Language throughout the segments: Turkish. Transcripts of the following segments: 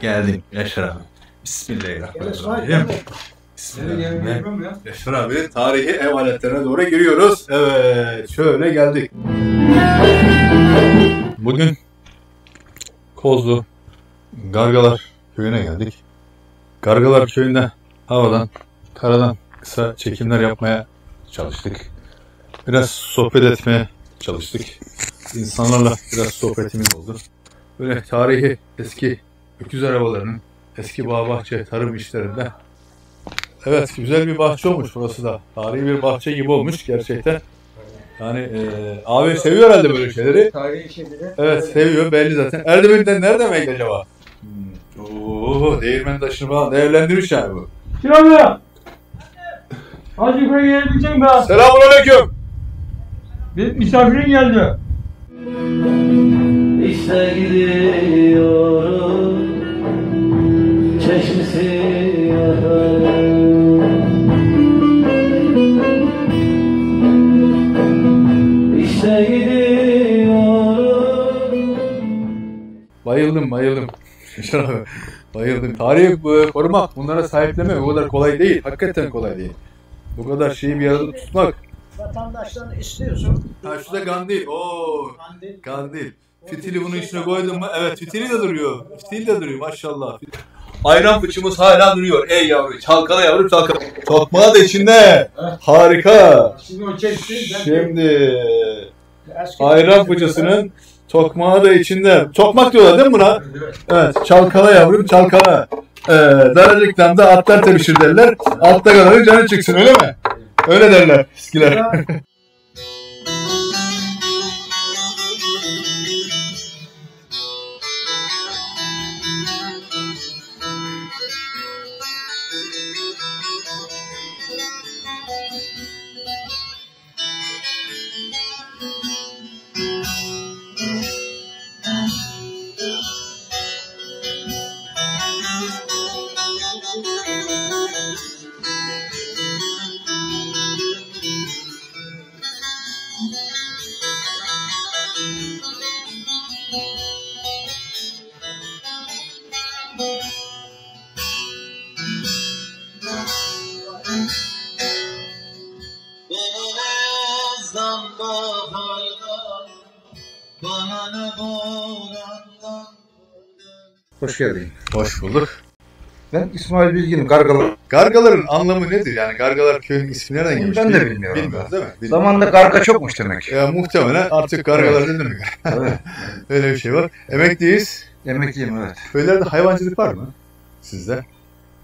Geldim Yaşar abi. Bismillahirrahmanirrahim. Bismillahirrahmanirrahim. Yaşar abi, tarihi ev aletlerine doğru giriyoruz. Evet, şöyle geldik. Bugün Kozlu Kargalar Köyü'ne geldik. Kargalar Köyü'nde havadan, karadan kısa çekimler yapmaya çalıştık. Biraz sohbet etmeye çalıştık. İnsanlarla biraz sohbetimiz oldu. Böyle tarihi eski öküz arabalarının eski bağ bahçe tarım işlerinde. Evet, güzel bir bahçe olmuş burası da. Tarihi bir bahçe gibi olmuş gerçekten. Yani abi seviyor herhalde böyle şeyleri. Tarihi şeyleri. Evet, seviyor belli zaten. Erdemir'den nerede meydi acaba? Oo, değirmen taşını falan değerlendirmiş yani bu. Selamlar. Hacı Bey gelebilecek mi? Selamünaleyküm. Bir misafirin geldi. İşte gidiyorum, çeşmesi yarım. İşte gidiyorum. Bayıldım, bayıldım. Bayıldım. Tarihi korumak, bunlara sahiplenmek o kadar kolay değil. Hakikaten kolay değil. Bu kadar şeyi bir arada tutmak. Vatandaştan istiyorsun. Ha, şurada kandil. Oo, kandil. Fitili bunun içine koydum mu? Evet, fitili de duruyor. Fitili de duruyor maşallah. Ayran fıçımız hala duruyor. Ey yavru, çalkala yavru, çalkala. Tokmağı da içinde. Harika. Şimdi ayran fıçısının tokmağı da içinde. Tokmak diyorlar değil mi buna? Evet, çalkala yavrum, çalkala. Daracıktan da atlar tepişir derler. Altta kalanı canı çıksın, öyle mi? Öyle derler eskiler. Hoş geldin. Hoş bulduk. Ben İsmail Bilgin'im, Kargalar. Kargaların anlamı nedir? Yani Kargalar köyünün ismi nereden gelmiş? Ben de bilmiyorum. Bilmiyoruz değil mi? Bilmiyorum. Zamanında karga çokmuş demek. Ya, muhtemelen artık kargalar evet. Dedim mi? Evet. Öyle bir şey var. Emekliyiz. Emekliyim, evet. Köylerde hayvancılık var mı sizde?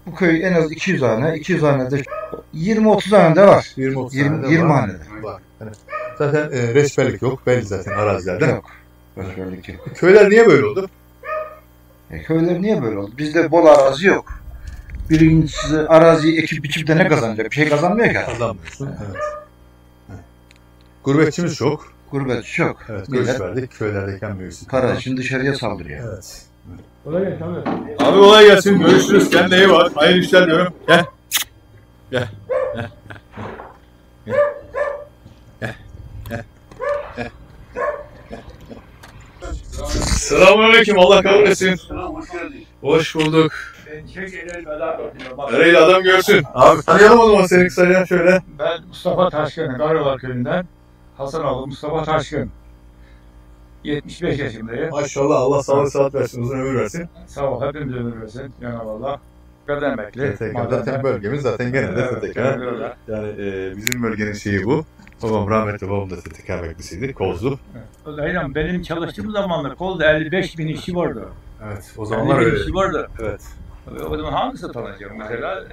Bu köy en az 200 hane. 200 hanede 20-30 hanede var. 20 hanede var. Yani zaten reçberlik yok. Belli zaten arazilerde. Yok. Reçberlik yok. Köyler niye böyle oldu? Köyler niye böyle oldu? Bizde bol arazi yok. Birincisi araziyi ekip biçip de ne kazanacak? Bir şey kazanmıyor ki. Kazanmıyorsun, evet. Evet. Evet. Gurbetçimiz çok. Gurbetçi çok. Evet, göç verdik. Köylerdeki en büyüksü. Para için dışarıya saldırıyor. Evet. Kolay gelsin abi. Abi kolay gelsin. Görüşürüz. Kendine iyi bak. Hayırlı işler diyorum. Gel. Gel. Gel. Gel. Gel. Gel. Gel. Selamünaleyküm, Allah kabul etsin. Selam, hoş geldin. Hoş bulduk. Ben çek elini bela. Ereğli adam görsün. Abi tanıyalım o zaman seni kısaca şöyle. Ben Mustafa Taşkın, Kargalar Köyü'nden. Hasan oğlu Mustafa Taşkın. 75 yaşındayım. Maşallah, Allah sağlık sıhhat versin, uzun ömür versin. Sağ ol, hepimiz ömür versin. Yanallah. Kadın emekli. Zaten bölgemiz zaten gene de TTK. Yani bizim bölgenin şeyi bu. Babam rahmetli, babam da TTK emeklisiydi. Kozlu. Evet. Aynen, benim çalıştığım zamanlar Kozlu 55.000 işçi vardı. Evet, o zamanlar öyle. 55.000 işçi vardı. Evet. O zaman hangisi tanıyacağım mesela?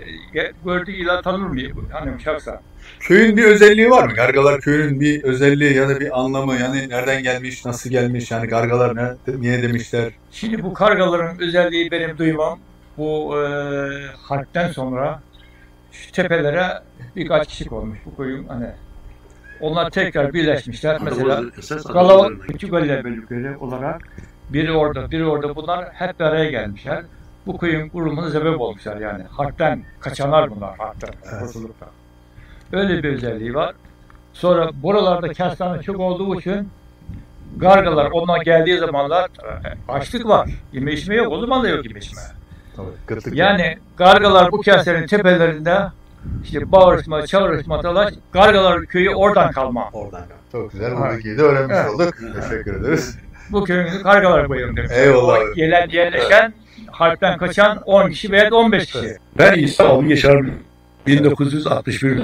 Gördüğü ilan tanır mıyım? Hanım şahsa. Köyün bir özelliği var mı? Kargalar köyünün bir özelliği ya da bir anlamı, yani nereden gelmiş, nasıl gelmiş, yani kargalar ne, niye demişler? Şimdi bu kargaların özelliği benim duymam. Bu harpten sonra şu tepelere birkaç kişi konmuş bu köyün, hani onlar tekrar birleşmişler. Mesela Galavat küçük bölge bölükleri olarak biri orada bunlar hep bir araya gelmişler. Bu köyün kurulmasına sebep olmuşlar yani. Harpten kaçanlar bunlar, harpten kurtuluktan. Öyle bir özelliği var. Sonra buralarda kestane çok olduğu için Kargalar ondan geldiği zamanlar açlık var. Yeme içme yok. O zaman da yok yeme içme. Tabii, yani Kargalar bu kestanenin tepelerinde işte bağırışma, çağırışma, talaş. Kargalar köyü oradan kalma. Oradan. Çok güzel. Bu bilgiyi de öğrenmiş olduk. Evet. Teşekkür ederiz. Bu köyümüzü Kargalar koyalım demiş. Eyvallah. O gelen, yerleşen, harpten kaçan 10 kişi veya 15 kişi. Ben İsa Avni Yaşar 1961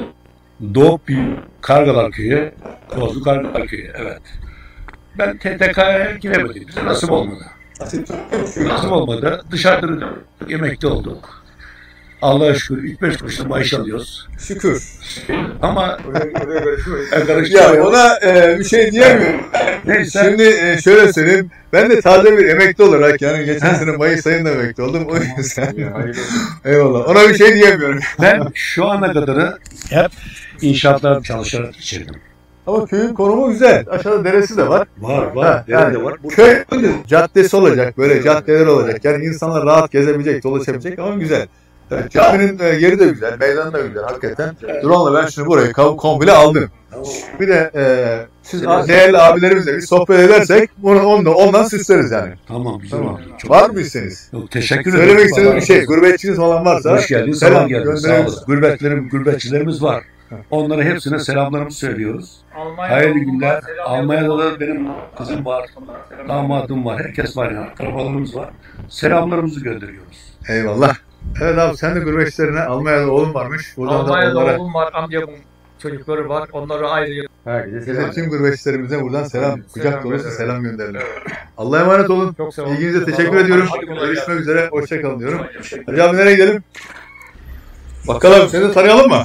doğup büyüdüm. Kargalar Köyü, Kozlu Kargalar Köyü. Evet. Ben TTK'ya giremedim. Bize nasip olmadı. Nasip olmadı. Dışarıda yemekte olduk. Allah'a şükür 3-5 kuruşlu maaş alıyoruz. Şükür. Ama ya ona bir şey diyemiyorum. Neyse. Şimdi şöyle söyleyeyim. Ben de taze bir emekli olarak yani geçen sene Mayıs ayında emekli oldum. O yüzden eyvallah. Ona bir şey diyemiyorum. Ben şu ana kadar hep inşaatlarda çalışarak geçirdim. Ama köyün konumu güzel. Aşağıda deresi de var. Var. Dere yani de var. Burada köy caddesi olacak. Böyle caddeler olacak. Yani insanlar rahat gezebilecek, dolaşabilecek ama güzel. Evet, caminin yeri de güzel, meydan da güzel hakikaten. Drone'la ben şimdi burayı komple aldım. Bir de siz değerli abilerimizle bir sohbet edersek bunu ondan süsleriz yani. Tamam. Var mı isteniz? Yok, teşekkür ederim. Söylemek istediğiniz bir şey, gurbetçiniz falan varsa selam gönderiniz. Gurbetçilerimiz var. Onlara hepsine selamlarımızı söylüyoruz. Hayırlı günler. Almanya'da da benim kızım var, damadım var, herkes var yani, akrabalarımız var. Selamlarımızı gönderiyoruz. Eyvallah. Evet abi, sen de gurbetçilerine Almanya'da oğlum varmış. Buradan Almanya'da onlara... oğlum var, amcamın çocukları var, onları ayrı. Herkese, tüm gurbetçilerimize buradan selam, kucak dolusu selam gönderilir. Allah'a emanet olun. İlginize teşekkür ediyorum. Görüşmek üzere, hoşçakalın diyorum. Hacı abi, nereye gidelim? Bakalım, seni de tanıyalım mı?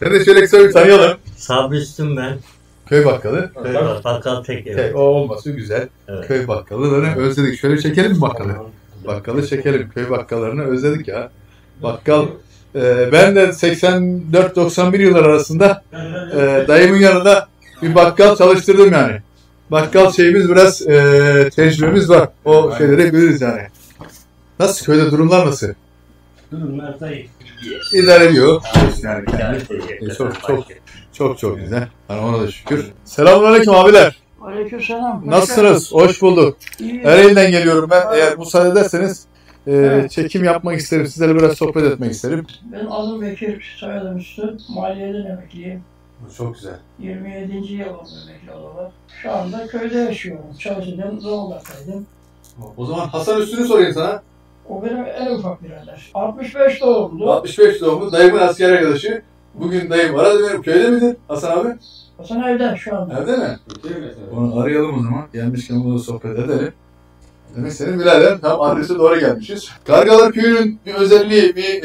Seni de şöyle kısa bir tanıyalım. Sabri Üstüm ben. Köy bakkalı. Köy bakkalı tek ev. O olması güzel. Evet. Köy bakkalıları özledik. Şöyle çekelim mi bakkalı? Bakkalı çekelim. Köy bakkalarını özledik ya. Bakkal. Ben de 84-91 yıllar arasında dayımın yanında bir bakkal çalıştırdım yani. Bakkal şeyimiz biraz tecrübemiz var. O şeyleri biliriz yani. Nasıl? Köyde durumlar nasıl? Durumlar zayıf. İdare ediyor. Çok güzel. Yani ona da şükür. Selamünaleyküm abiler. Aleykümselam. Nasılsınız? Hoş bulduk. Ereğli'den geliyorum ben. Eğer müsaade ederseniz çekim yapmak isterim. Sizlerle biraz sohbet etmek isterim. Ben adım Bekir, soyadım Üstü. Maliyeden emekliyim. Çok güzel. 27. yıl oldu emekli olalı. Şu anda köyde yaşıyorum. Çalışırken Zonguldak'taydım. O zaman Hasan Üstü'nü sorayım sana. O benim en ufak birader. 65 doğumlu. 65 doğumlu. Dayımın asker arkadaşı. Bugün dayım aradı benim. Köyde midir Hasan abi? Hasan evde şu anda. Evde mi? Onu arayalım o zaman. Gelmişken burada sohbet edelim. Demek senin birader tam adrese doğru gelmişiz. Kargalar Köyü'nün bir özelliği, bir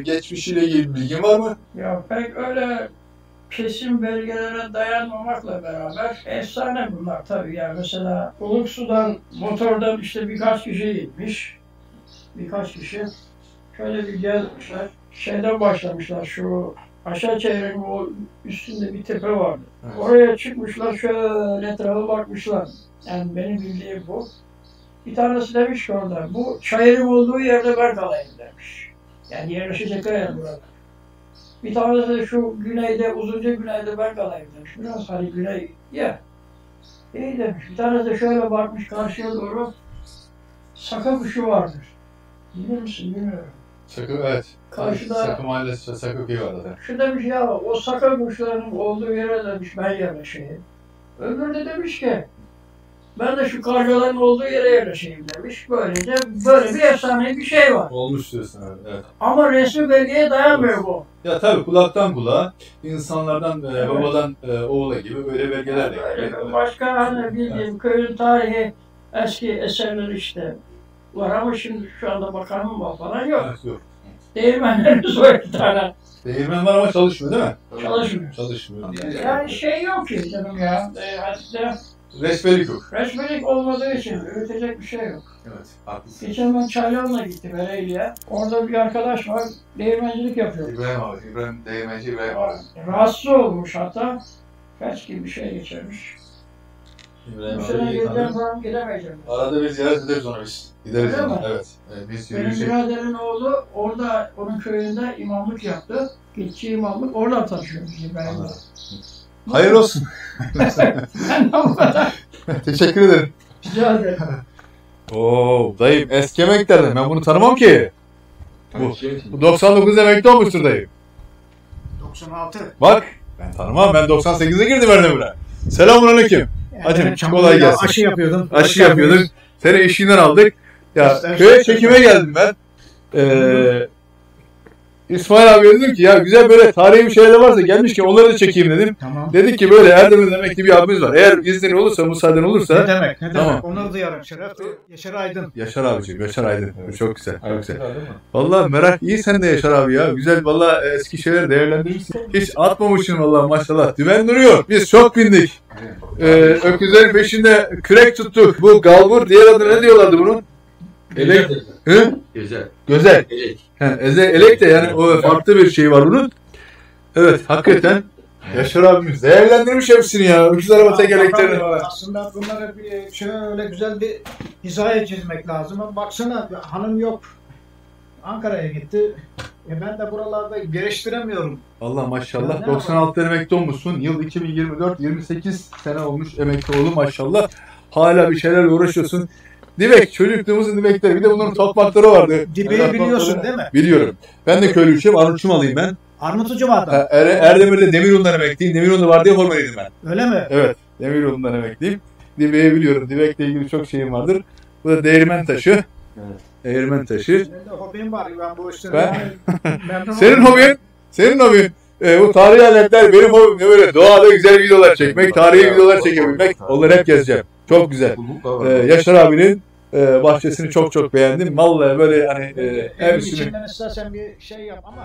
geçmişiyle ilgili bir bilgin var mı? Ya pek öyle kesin belgelere dayanmamakla beraber efsane bunlar tabii. Yani mesela Uluksu'dan motordan işte birkaç kişi gitmiş. Birkaç kişi şöyle bir gelmişler. Şeyden başlamışlar şu... Aşağı çeyreğin o üstünde bir tepe vardı. Evet. Oraya çıkmışlar, şöyle etrafa bakmışlar. Yani benim bildiğim bu. Bir tanesi demiş ki orada, bu çayırın olduğu yerde ben kalayım demiş. Yani yerleşecekler yani burada. Bir tanesi de şu güneyde, uzunca güneyde ben kalayım demiş. Biraz hani güney ya. İyi demiş. Bir tanesi de şöyle bakmış karşıya doğru. Saka kuşu vardır. Bilir misin? Bilmiyorum. Sakı, evet. Karşıda, Sakı mahallesi ve Sakı köyü var zaten. Şu demiş ya, o Sakı kuşlarının olduğu yere demiş ben yerleşeyim. Öbürü de demiş ki, ben de şu kargaların olduğu yere yerleşeyim demiş. Böylece böyle bir efsane bir şey var. Olmuş diyorsun abi, evet. Ama resmi belgeye dayanmıyor evet. Bu. Ya tabii kulaktan kulağa, insanlardan, evet. Babadan oğula gibi böyle belgeler de geliyor. Başka hani bildiğim evet. Köyün tarihi eski eserler işte. Var ama şimdi şu anda bakanım var falan yok. Evet, yok. Değirmenlerimiz var bir tane. Değirmen var ama çalışmıyor değil mi? Çalışmıyor. Yani şey yok ki canım ya. Resmelik yok. Resmelik olmadığı için öğretecek bir şey yok. Evet, haklısın. Geçen ben Çaylan'la gittim Ereğli'ye. Orada bir arkadaş var, değirmencilik yapıyor. İbrahim değirmenci İbrahim abi. Rahatsız olmuş hatta. Kaç gibi bir şey geçirmiş. İbrahim abi gidemeyeceğim. Arada bir ziyaret ederiz ona biz. Gideriz ona. Evet. Biz yürüyüşe... Benim biraderin oğlu orada, onun köyünde imamlık yaptı. Geçici imamlık. Oradan tanışıyoruz İbrahim'le. Hayırlı olsun. Teşekkür ederim. Rica ederim. Oo, dayım eski emeklerden. Ben bunu tanımam ki. Bu 99 emekli olmuştur dayım. 96. Bak ben tanımam. Ben 98'e girdim Erdem'e. Selamünaleyküm. Hacım kolay gelsin. Aşı yapıyordun. Aşı yapıyordun. Seni işinden aldık. Ya köye çekime geldim ben. İsmail abi dedim ki ya güzel böyle tarihi bir şeyler varsa gelmiş ki onları da çekeyim dedim. Tamam. Dedik ki böyle Erdem'in emekli bir abimiz var. Eğer iznin olursa, müsaaden olursa. Ne demek? Ne tamam. Demek? Onur duyarım. Şeref. Yaşar Aydın. Yaşar abiciğim. Yaşar Aydın. Evet. Çok güzel. Çok güzel. Valla merak iyi sen de Yaşar abi ya. Güzel valla eski şeyler değerlendirmişsin. Hiç atmamışsın valla maşallah. Dümen duruyor. Biz çok bindik. Öküzlerin peşinde kürek tuttuk. Bu galbur diğer adı ne diyorlardı bunun? Elek. Hı? Güzel. Güzel. Elek. Elek de yani o farklı bir şey var bunun. Evet hakikaten Yaşar abimiz değerlendirmiş hepsini ya. Öküz araba tekerleklerini. Aslında bunları bir şöyle güzel bir hizaya çizmek lazım. Baksana hanım yok. Ankara'ya gitti. Ben de buralarda geliştiremiyorum. Allah maşallah. 96 emekli olmuşsun. Yıl 2024, 28 sene olmuş emekli oğlum maşallah. Hala bir şeylerle uğraşıyorsun. Dibek, çocukluğumuzun dibekleri. Bir de bunların toprakları vardı. Dibeği biliyorsun değil mi? Biliyorum. Ben de köylüyüm. Arnavutçum alayım ben. Arnavutçum adam. Erdemir'de Demirun'dan emekliyim. Demirun'da var diye formalıydım ben. Öyle mi? Evet. Demirun'dan emekliyim. Dibeği biliyorum. Dibekle ilgili çok şeyim vardır. Bu da değirmen taşı. Evet. Değirmen taşı. Benim de hobim var. Ben bu işleri... Ben... Senin hobin? Senin hobin? Bu tarihi aletler benim hobim. Ne böyle doğada güzel videolar çekmek, tarihi videolar çekebilmek. Onları hep gezeceğim. Çok güzel. Yaşar abinin bahçesini çok çok beğendim. Vallahi böyle hani ev üstünü... İçinden istersen bir şey yap ama...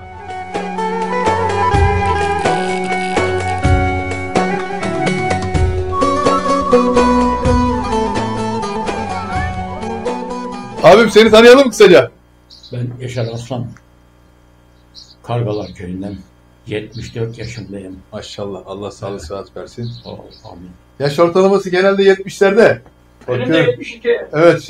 Abim seni tanıyalım kısaca. Ben Yaşar Aslan. Kargalar Köyü'nden. 74 yaşındayım. Maşallah. Allah sağlık sıhhat versin. Amin. Yaş ortalaması genelde 70'lerde. Benim de 72. Evet.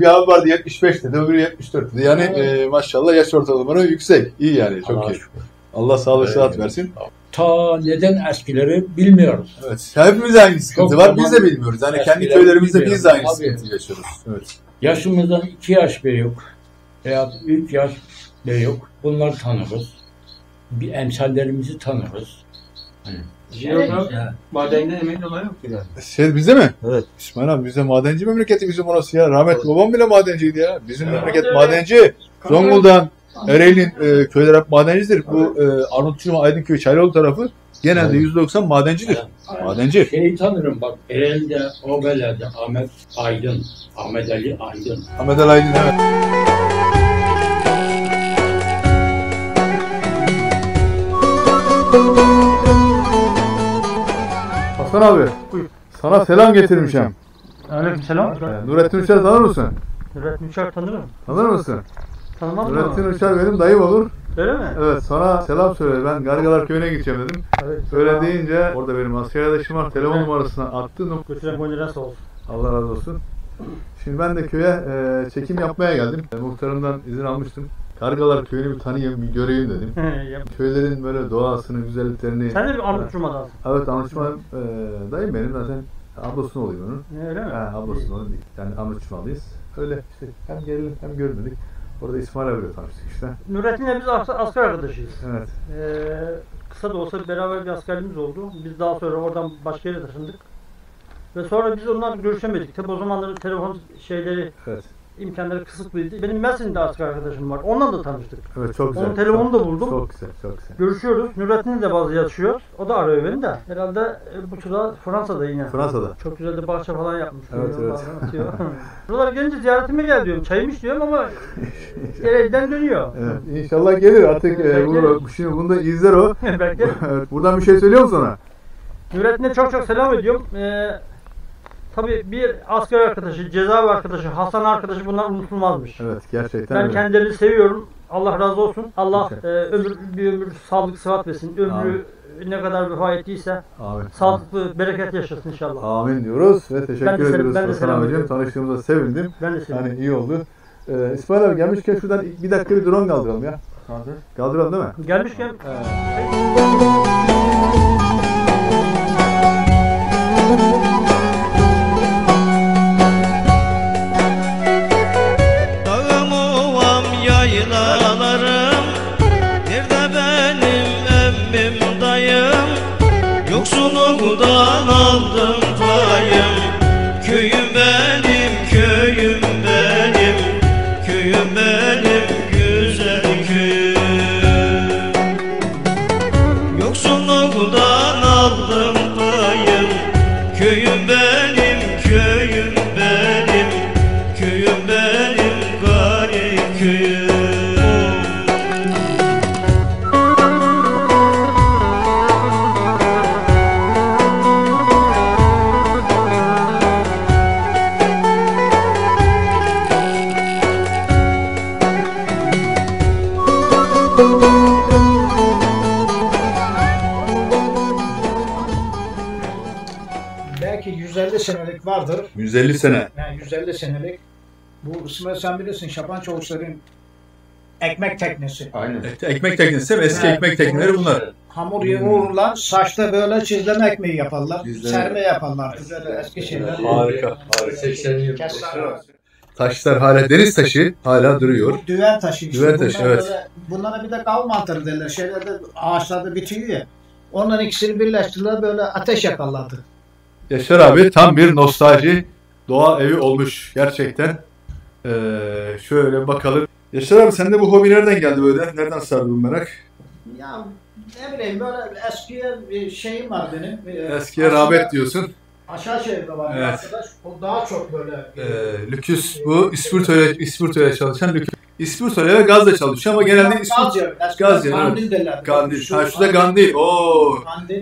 Bir abi vardı 75'te de öbürü 74'te. Yani maşallah yaş ortalamanı yüksek. İyi yani. Çok Allah iyi. Şükür. Allah sağlık sıhhat versin. Ta neden eskileri bilmiyoruz. Evet. Hepimiz aynı sıkıntı var. Biz de bilmiyoruz. Yani kendi köylerimizde biz de aynı sıkıntı yaşıyoruz. Evet. Yaşımızdan 2 yaş bile yok. Veya 3 yaş bile yok. Bunları tanırız. Bir emsallerimizi tanırız. Madenden emin olan yok ki zaten. Şey bizde mi? Evet. İsmail abi bizde madenci memleketi bizim orası ya. Rahmetli babam bile madenciydi ya. Bizim memleket madenci. Zonguldak'ın, Ereğli'nin köyler hep madencidir. Bu Arnavutçu Aydınköy Çaylıoğlu tarafı genelde %90 madencidir. Evet. Madenci. Şeyi tanırım bak. Ereğli'de, Obela'da Ahmet Aydın. Ahmet Ali Aydın. Ahmet Ali Aydın evet. Hasan abi, sana selam getirmişim. Aleykümselam. Nurettin Rışak'ı tanır mısın? Nurettin Rışak'ı tanırım. Tanır mısın? Tanımam. Nurettin Rışak benim dayım olur. Öyle mi? Evet, sana selam söyledi. Ben Kargalar Köyü'ne gideceğim dedim. Öyle deyince, orada benim asker arkadaşım var. Telefon numarasına attı. Götüren boyunca nasıl olsun? Allah razı olsun. Şimdi ben de köye çekim yapmaya geldim. Muhtarımdan izin almıştım. Kargalar Köyü'nü bir tanıyayım, bir göreyim dedim. Köylerin böyle doğasını, güzelliklerini... Sen de bir anlatçuma lazım. Evet, anlatçuma dayım benim zaten ablasını olayım onun. Öyle mi? Ha, ablasını olayım değil. Yani anlatçumalıyız. Öyle işte hem gelelim hem görmedik. Orada İsmail abiyle tanıştık işte. Nurettin'le biz asker arkadaşıyız. Evet. Kısa da olsa beraber bir askerliğimiz oldu. Biz daha sonra oradan başka yere taşındık. Ve sonra biz onlarla görüşemedik. Tabi o zamanların telefon şeyleri... Evet. İmkanları kısıtlıydı. Benim Mersin'de asker arkadaşım var. Onunla da tanıştık. Evet çok güzel. Onun telefonunu da buldum. Çok güzel, çok güzel. Görüşüyoruz. Nurettin'le de bazı yaşıyor. O da arıyor beni de. Herhalde bu çocuk Fransa'da yine. Fransa'da. Çok güzel de bahçe falan yapmış. Evet evet. Buralara gelince ziyaretime gel diyorum. Çayım içiyorum ama elden dönüyor. Evet, inşallah gelir artık. Şimdi bunu da izler o. Belki. Buradan bir şey söylüyor musun ona? Nurettin'e çok çok selam ediyorum. Tabii bir asker arkadaşı, cezaevi arkadaşı, Hasan arkadaşı bunlar unutulmazmış. Evet gerçekten. Ben kendilerini seviyorum. Allah razı olsun. Allah bir ömür sağlık sıhhat versin. Ömrü ne kadar vefa ettiyse sağlıklı, bereket yaşasın inşallah. Amin diyoruz ve teşekkür ediyoruz Hasan abicim. Tanıştığımıza sevindim. Ben de sevindim. Yani iyi oldu. İsmail abi gelmişken şuradan bir dakika bir drone kaldıralım ya. Kaldıralım değil mi? Gelmişken. aldım payım. Köyüm benim, köyüm benim, köyüm benim güzel köyüm. Yoksulluktan aldım payım. Köyüm benim, köyüm benim, köyüm benim garip köyüm. Belki 150 senelik vardır. 150 sene. Yani 150 senelik. Bu sen bilirsin Şaban Çavuşların ekmek teknesi. Aynen. Ekmek teknesi ve eski yani, ekmek tekneleri bunlar. Hamur yoğururlar, saçta böyle çizleme ekmeği yaparlar. Güzel. Serme yaparlar. Güzel eski şeyler. Harika. Harika. Taşlar hala, deniz taşı hala duruyor. Düven taşı işte. Düven taşı, bunlar, evet. Bunlara bir de kav mantarı derler. Şeylerde, ağaçlarda bitiyor ya. Onların ikisini birleştirdiler, böyle ateş yaparlardı. Yaşar abi tam bir nostalji doğa evi olmuş gerçekten. Şöyle bakalım. Yaşar abi sende bu hobi nereden geldi böyle? Nereden sardı bu merak? Ya ne bileyim böyle eskiye bir şeyim var benim. Eskiye rağbet diyorsun. Aşağı şehirde var, evet. Arkadaş. O daha çok böyle... lüküs bu. İspirto'ya çalışan lüküs. İspirto'ya ve gazla çalışıyor ama genelde İspirto... Gaz yer. Kandil derler. Kandil. Karşıda kandil. Ooo.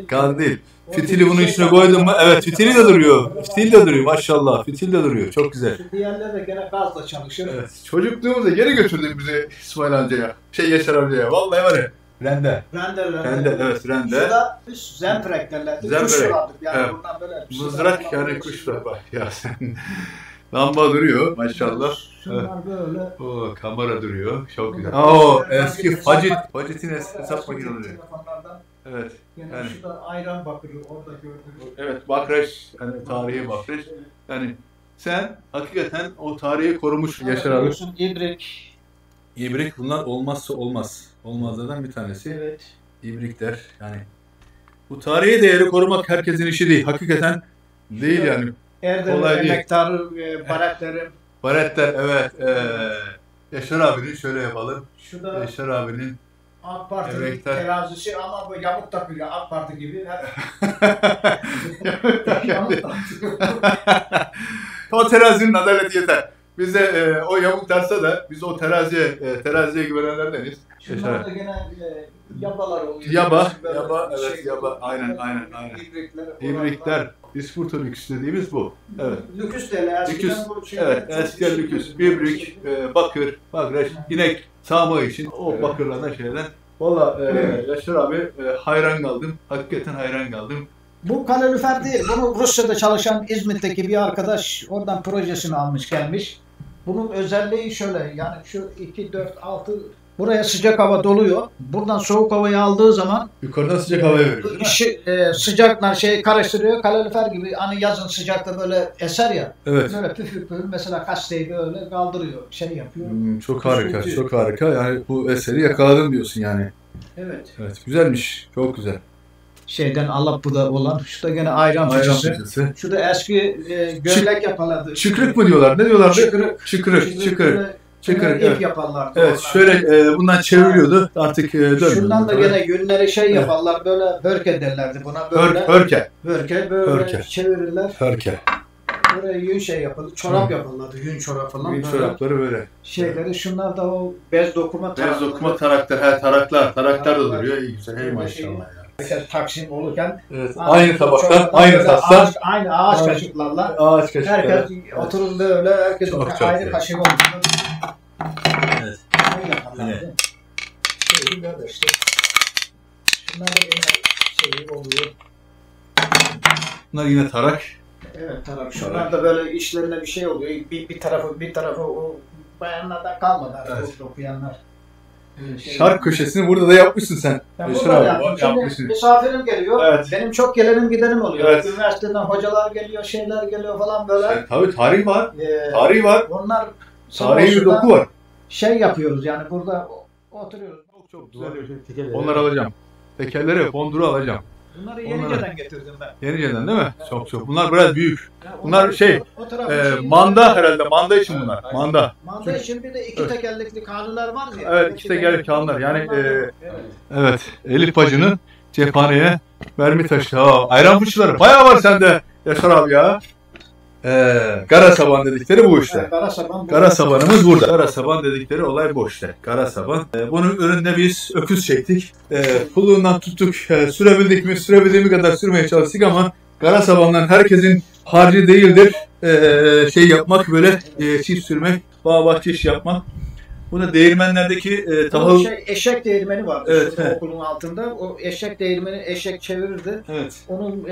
Kandil. Fitili bunun içine koydun mu? Evet, fitili de duruyor. Fitil de duruyor maşallah. Fitil de duruyor. Çok güzel. Şimdi yerler de gene gazla çalışıyor. Evet. Çocukluğumuzda geri götürdük bizi İsmail amcaya. Yaşar amcaya. Vallahi var ya. Rende. Rende, evet rende. Şurada üst zemprek derler. Zemprek. Yani evet. Bundan böyle. Mızrak yani kuş var bak ya sen. Lamba duruyor maşallah. Şunlar böyle. Oo, kamera duruyor. Çok güzel. Oo, eski facit. Facit'in hesap makineleri. Evet. Yani şurada ayran bakırı orada gördüğünüz. Evet, bakraç. Yani tarihi bakraç. Yani sen hakikaten o tarihi korumuşsun Yaşar abi. İbrik. İbrik bunlar olmazsa olmaz. Olmazlardan bir tanesi. Evet. İbrikler yani. Bu tarihi değeri korumak herkesin işi değil. Hakikaten değil yani. Erdem'in emektarı, baretlerim. Baretler, evet. Yaşar abinin şöyle yapalım. Şurada Yaşar abinin AK Parti'nin terazisi ama bu yamuk takıyor. AK Parti gibi. Yamuk takıyor. O terazinin adaleti yeter. Biz de o yamuk derse de biz o teraziye güvenenlerdeniz. Şunlar da gene yabalar oluyor. Yaba, evet şey, yaba. Aynen. İbrikler, İspirto lüküs dediğimiz bu. Evet. Lüküs derler. Eskiden bu şey. Evet, eski lüküs. İbrik, bakır, bakraç, inek sağma için o evet. Bakırlardan şeyden. Valla Yaşar abi hayran kaldım. Hakikaten hayran kaldım. Bu kalorifer değil. Bunu Rusya'da çalışan İzmit'teki bir arkadaş oradan projesini almış gelmiş. Bunun özelliği şöyle yani şu 2, 4, 6 buraya sıcak hava doluyor. Buradan soğuk havayı aldığı zaman yukarıdan sıcak havayı veriyor. Sıcaklar şeyi karıştırıyor. Kalorifer gibi hani yazın sıcakta böyle eser ya. Evet. Böyle püf mesela kasteyi böyle kaldırıyor. Şey yapıyor. Çok harika. Püf, çok harika. Yani bu eseri yakaladın diyorsun yani. Evet. Evet. Güzelmiş. Çok güzel. Şeyden Alapı'da olan, şurada gene ayran fıçısı, şurada eski gömlek yaparlardı. Çıkrık mı diyorlar, ne diyorlardı? Çıkrık, evet. Yaparlardı. Evet, şöyle bundan çeviriyordu, artık dönmüyordu. Şundan da gene günleri şey yaparlar, böyle börke derlerdi buna, böyle. Börke, böyle çevirirler. Buraya yün şey yapıldı, çorap yapıldı, yün çorap falan. Yün çorapları böyle. Şeyleri, şunlar da o bez dokuma tarakları. Taraklar da duruyor, iyi güzel, hey maşallah ya. Taksim olurken evet, aynı tabaktan, aynı tastan, aynı ağaç kaşıklarla herkes oturur böyle, herkes aynı kaşık olmuş. Evet. Aynı bunlar da işte. Şunlar da yine şey oluyor. Bunlar yine tarak. Evet tarak. Şunlar da böyle işlerine bir şey oluyor. Bir tarafı o bayanlardan kalmadı artık evet. Okuyanlar. Şark köşesini burada da yapmışsın sen. Yapmışsın. Misafirim geliyor. Evet. Benim çok gelenim gidenim oluyor. Evet. Üniversiteden hocalar geliyor, şeyler geliyor falan böyle. Yani, tabii tarih var. Tarih var. Bunlar tarihi bir doku var. Şey yapıyoruz yani burada oturuyoruz. Çok güzel. Onları alacağım. Tekerleri, fonduru alacağım. Bunları Yenice'den getirdim ben. Yenice'den değil mi? Evet. Çok çok. Bunlar biraz büyük. Yani bunlar şey, manda herhalde. Manda için bunlar. Evet. Manda. Manda çünkü, için bir de iki tekerlekli kanılar var ya. Evet, iki tekerlekli kanılar. Yani evet. Elif bacının cephaneye mermi taşı. Ha, ayran fıçıları. Bayağı var sende Yaşar abi ya. Kara saban dedikleri bu işte. Kara sabanımız burada. Kara saban dedikleri olay bu işte. Kara saban. Bunun önünde biz öküz çektik. Pulluğundan tuttuk. Sürebildik mi? Sürebildiğimi kadar sürmeye çalıştık ama kara sabandan herkesin harcı değildir. Şey yapmak böyle çift sürmek, bağ bahçe iş yapmak. Buna değirmenlerdeki tahıl... eşek değirmeni vardı okulun altında. O eşek değirmeni eşek çevirirdi. Evet. Onun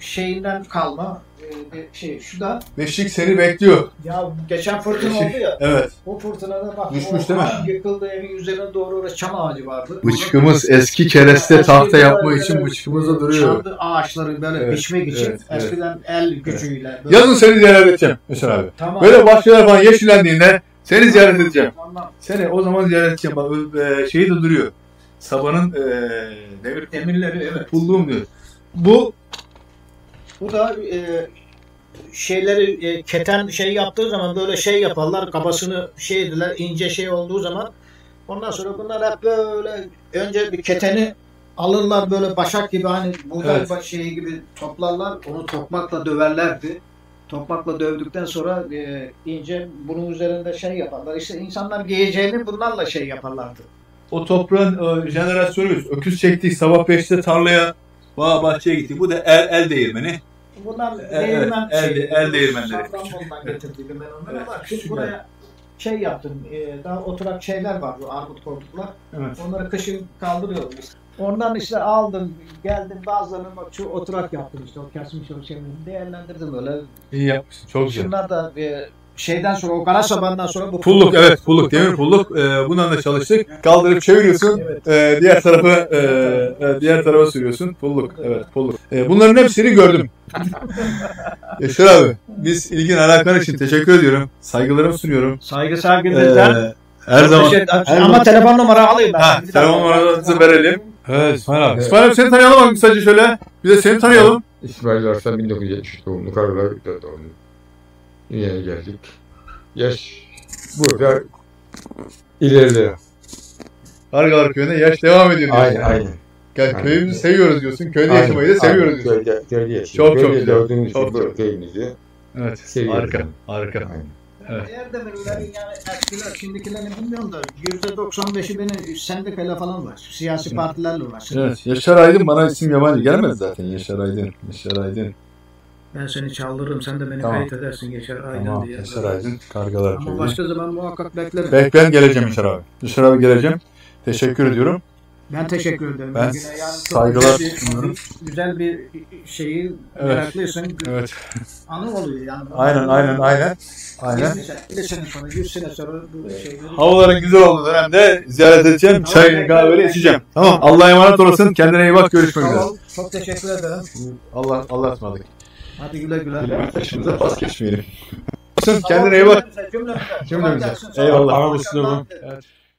şeyinden kalma şu da... Beşik seni bekliyor. Ya geçen fırtına oldu ya. Evet. O fırtınada bak... Düşmüş değil mi? Yıkıldı evin üzerine doğru orada çam ağacı vardı. Bıçkımız eski kereste tahta yapmak için bıçkımız da duruyor. Çamlı ağaçları böyle biçmek için. Evet. Eskiden el gücüyle... Böyle... Yazın seni ziyaret edeceğim Yaşar abi. Tamam. Böyle bahçeler falan yeşillendiğinde seni ziyaret edeceğim. Tamam. Seni o zaman ziyaret edeceğim. Bak şeyi de duruyor. Sabanın emirleri bulduğum diyor. Bu da şeyleri keten şey yaptığı zaman böyle şey yaparlar, kabasını şey ediler, ince şey olduğu zaman ondan sonra bunlar hep böyle önce bir keteni alırlar böyle başak gibi hani buğday şeyi gibi toplarlar, onu tokmakla döverlerdi. Tokmakla dövdükten sonra ince bunun üzerinde şey yaparlar. İşte insanlar giyeceğini bunlarla şey yaparlardı. O toprağın jenerasyonuyuz. Öküz çektik, sabah 5'te tarlaya, bahçeye gittik. Bu da el değirmeni. Bunlar değirmen el değirmenleri. Şamdanbol'dan getirdim ben onları ama şimdi buraya şey yaptım. Daha oturak şeyler var bu armut koltuklar. Evet. Onları kışın kaldırıyoruz biz. Ondan işte aldım, geldim bazılarını bak şu oturak yaptım işte. O kesmiş o şeyleri değerlendirdim böyle. İyi yapmışsın. Çok güzel. Şunlar da şeyden sonra o kara sabandan sonra bu pulluk pulluk demir pulluk bundan da çalıştık. Kaldırıp çeviriyorsun. Evet. Diğer tarafa sürüyorsun. Pulluk. Evet, pulluk. Bunların hepsini gördüm. Yaşar abi, biz ilgin alakan için teşekkür ediyorum. Saygılarımı sunuyorum. Saygı saygılarımdan. Her zaman. Ama telefon numaranı alayım ben. Ha, telefon numaranızı verelim. Evet, İsmail abi. İsmail abi, seni tanıyalım abi kısaca şöyle. Bir de seni tanıyalım. İsmail Arslan 1973 doğumlu, Kargalar Köyü'nde doğumlu. Dünyaya geldik. Yaş burada ilerliyor. Kargalar Köyü'nde yaş devam ediyor. Aynen. Yani köyümüzü seviyoruz diyorsun. Köyde yaşamayı da seviyoruz diyorsun. Köyde yaşamayı. Çok güzel. Gördüğünüz gibi köyümüzü seviyoruz. Harika. Evet. Diğer demirlerin yani eskiler şimdikilerini bilmiyorum da %95'i beni sendikayla falan var. Siyasi partilerle uğraşıyor. Evet. Yaşar Aydın bana isim yabancı gelmedi zaten. Yaşar Aydın. Ben seni çaldırırım, sen de beni kayıt edersin Yaşar Aydın diye. Yaşar Aydın, Kargalar Köyü. Ama başka zaman muhakkak beklerim. Ben geleceğim Yaşar abi. Yaşar abi geleceğim. Teşekkür ediyorum. Ben teşekkür ederim. Ben saygılar sunuyorum. Güzel bir şeyi meraklıysan anı oluyor yani. Aynen. 50 sene sonra, 100 sene sonra bu şeyleri... Havaların güzel olduğu dönemde ziyaret edeceğim, çayını kahveni içeceğim. Tamam, Allah'a emanet olasın. Kendine iyi bak, görüşmek üzere. Çok teşekkür ederim. Allah'a ısmarladık. Hadi güle. Başımıza pas geçmeyelim. Kendine iyi bak. Cümlemize. Eyvallah. Aramızda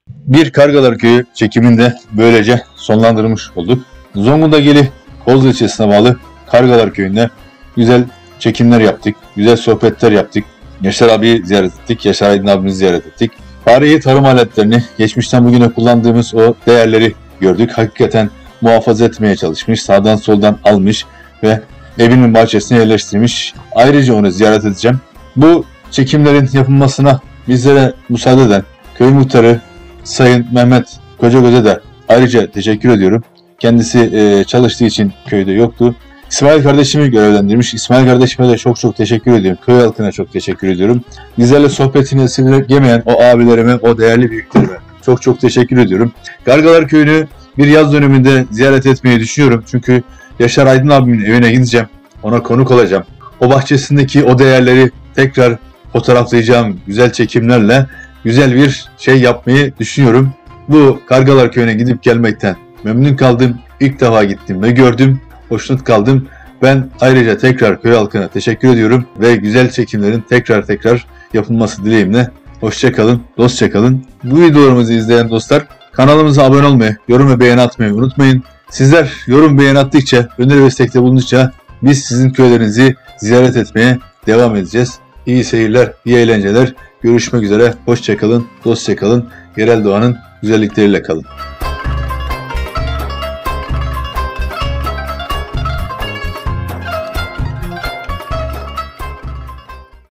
Bir Kargalar Köyü çekiminde böylece sonlandırmış olduk. Zonguldak ili Kozlu ilçesine bağlı Kargalar Köyü'nde güzel çekimler yaptık. Güzel sohbetler yaptık. Yaşar abiyi ziyaret ettik. Yaşar Aydın abimizi ziyaret ettik. Tarihi tarım aletlerini, geçmişten bugüne kullandığımız o değerleri gördük. Hakikaten muhafaza etmeye çalışmış. Sağdan soldan almış ve evinin bahçesine yerleştirmiş. Ayrıca onu ziyaret edeceğim. Bu çekimlerin yapılmasına bizlere müsaade eden köy muhtarı Sayın Mehmet Kocagöz'e de ayrıca teşekkür ediyorum. Kendisi çalıştığı için köyde yoktu. İsmail kardeşimi görevlendirmiş. İsmail kardeşime de çok çok teşekkür ediyorum. Köy halkına çok teşekkür ediyorum. Bizlerle sohbetini esirgemeyen o abilerime, o değerli büyüklerime çok çok teşekkür ediyorum. Kargalar Köyü'nü bir yaz döneminde ziyaret etmeyi düşünüyorum. Çünkü Yaşar Aydın abimin evine gideceğim. Ona konuk olacağım. O bahçesindeki o değerleri tekrar fotoğraflayacağım güzel çekimlerle güzel bir şey yapmayı düşünüyorum. Bu Kargalar Köyü'ne gidip gelmekten memnun kaldım. İlk defa gittim ve gördüm. Hoşnut kaldım. Ben ayrıca tekrar köy halkına teşekkür ediyorum ve güzel çekimlerin tekrar yapılması dileğimle hoşçakalın, dostça kalın. Bu videolarımızı izleyen dostlar kanalımıza abone olmayı, yorum ve beğeni atmayı unutmayın. Sizler yorum beğeni attıkça, öneri ve destekte bulundukça biz sizin köylerinizi ziyaret etmeye devam edeceğiz. İyi seyirler, iyi eğlenceler. Görüşmek üzere. Hoşça kalın, dostça kalın. Yerel doğanın güzellikleriyle kalın.